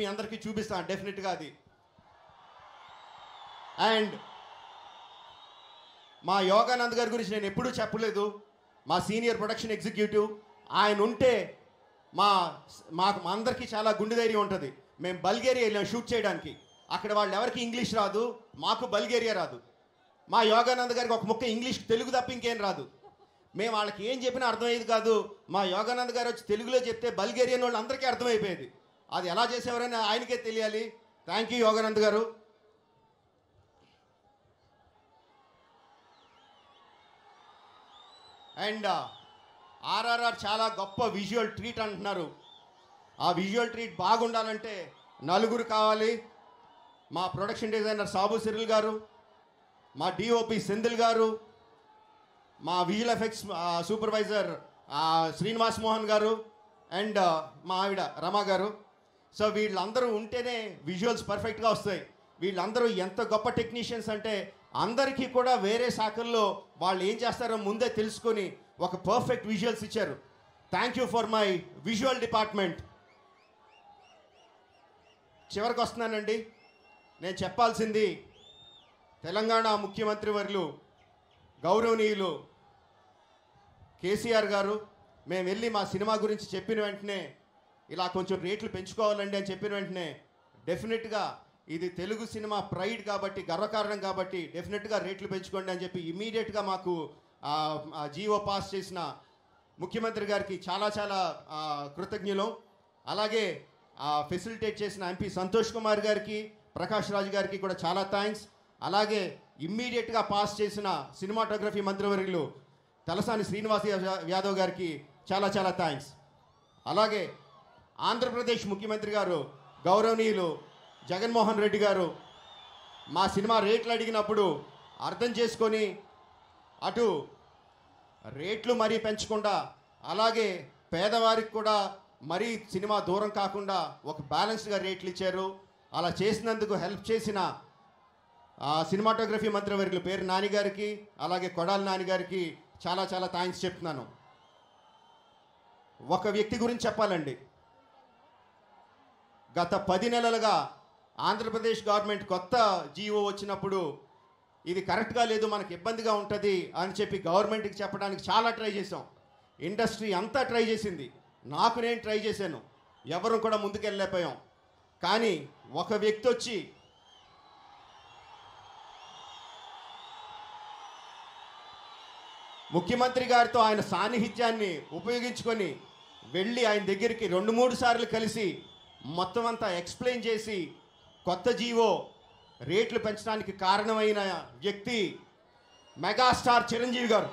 మీ అందరికీ చూపిస్తాను డెఫినెట్ గా అది. అండ్ మా యోగానంద్ గారి గురించి నేను ఎప్పుడూ చెప్పలేదు. మా సీనియర్ ప్రొడక్షన్ ఎగ్జిక్యూటివ్ ఆయన ఉంటే మాకు అందరికీ చాలా గుండె ధైర్యం ఉంటుంది. మేము బల్గేరియా వెళ్ళాం షూట్ చేయడానికి. అక్కడ వాళ్ళు ఎవరికి ఇంగ్లీష్ రాదు, మాకు బల్గేరియా రాదు. మా యోగానంద్ గారికి ఒక ముక్క ఇంగ్లీష్, తెలుగు తప్ప ఇంకేం రాదు. మేము వాళ్ళకి ఏం చెప్పినా అర్థమయ్యేది కాదు. మా యోగానంద్ గారు వచ్చి తెలుగులో చెప్తే బల్గేరియన్ వాళ్ళు అందరికీ అర్థమైపోయేది. అది ఎలా చేసేవారని ఆయనకే తెలియాలి. థ్యాంక్ యూ యోగానంద్ గారు. అండ్ ఆర్ఆర్ఆర్ చాలా గొప్ప విజువల్ ట్రీట్ అంటున్నారు. ఆ విజువల్ ట్రీట్ బాగుండాలంటే నలుగురు కావాలి. మా ప్రొడక్షన్ డిజైనర్ సాబు సిరిల్ గారు, మా డిఓపి సెంధిల్ గారు, మా visual effects supervisor Srinivas Mohan గారు, అండ్ మా ఆవిడ రమా గారు. సో వీళ్ళందరూ ఉంటేనే విజువల్స్ పర్ఫెక్ట్గా వస్తాయి. వీళ్ళందరూ ఎంత గొప్ప టెక్నీషియన్స్ అంటే అందరికీ కూడా వేరే శాఖల్లో వాళ్ళు ఏం చేస్తారో ముందే తెలుసుకొని ఒక పర్ఫెక్ట్ విజువల్స్ ఇచ్చారు. Thank you for my visual department. చివరికి వస్తున్నానండి. నేను చెప్పాల్సింది తెలంగాణ ముఖ్యమంత్రి వర్యులు గౌరవనీయులు కేసీఆర్ గారు, మేము వెళ్ళి మా సినిమా గురించి చెప్పిన వెంటనే ఇలా కొంచెం రేట్లు పెంచుకోవాలండి అని చెప్పిన వెంటనే డెఫినెట్గా ఇది తెలుగు సినిమా ప్రైడ్ కాబట్టి, గర్వకారణం కాబట్టి డెఫినెట్గా రేట్లు పెంచుకోండి అని చెప్పి ఇమీడియట్గా మాకు జీవో పాస్ చేసిన ముఖ్యమంత్రి గారికి చాలా చాలా కృతజ్ఞులం. అలాగే ఫెసిలిటేట్ చేసిన ఎంపీ సంతోష్ కుమార్ గారికి, ప్రకాష్ రాజ్ గారికి కూడా చాలా థ్యాంక్స్. అలాగే ఇమ్మీడియట్గా పాస్ చేసిన సినిమాటోగ్రఫీ మంత్రివర్యులు తలసాని శ్రీనివాస్ యాదవ్ గారికి చాలా చాలా థ్యాంక్స్. అలాగే ఆంధ్రప్రదేశ్ ముఖ్యమంత్రి గారు గౌరవనీయులు జగన్మోహన్ రెడ్డి గారు మా సినిమా రేట్లు అడిగినప్పుడు అర్థం చేసుకొని అటు రేట్లు మరీ పెంచకుండా అలాగే పేదవారికి కూడా మరీ సినిమా దూరం కాకుండా ఒక బ్యాలెన్స్డ్గా రేట్లు ఇచ్చారు. అలా చేసినందుకు హెల్ప్ చేసిన సినిమాటోగ్రఫీ మంత్రివర్యులు పేరు నాని గారికి, అలాగే కొడాలి నాని గారికి చాలా చాలా థ్యాంక్స్ చెప్తున్నాను. ఒక వ్యక్తి గురించి చెప్పాలండి. గత 10 నెలలుగా ఆంధ్రప్రదేశ్ గవర్నమెంట్ కొత్త జీవో వచ్చినప్పుడు ఇది కరెక్ట్గా లేదు, మనకు ఇబ్బందిగా ఉంటుంది అని చెప్పి గవర్నమెంట్కి చెప్పడానికి చాలా ట్రై చేసాం. ఇండస్ట్రీ అంతా ట్రై చేసింది, నాకు నేను ట్రై చేశాను, ఎవరు కూడా ముందుకెళ్ళలేకపోయాం. కానీ ఒక వ్యక్తి వచ్చి ముఖ్యమంత్రి గారితో ఆయన సాన్నిహిత్యాన్ని ఉపయోగించుకొని వెళ్ళి ఆయన దగ్గరికి 2-3 సార్లు కలిసి మొత్తం అంతా ఎక్స్ప్లెయిన్ చేసి కొత్త జీవో రేట్లు పెంచడానికి కారణమైన వ్యక్తి మెగాస్టార్ చిరంజీవి గారు.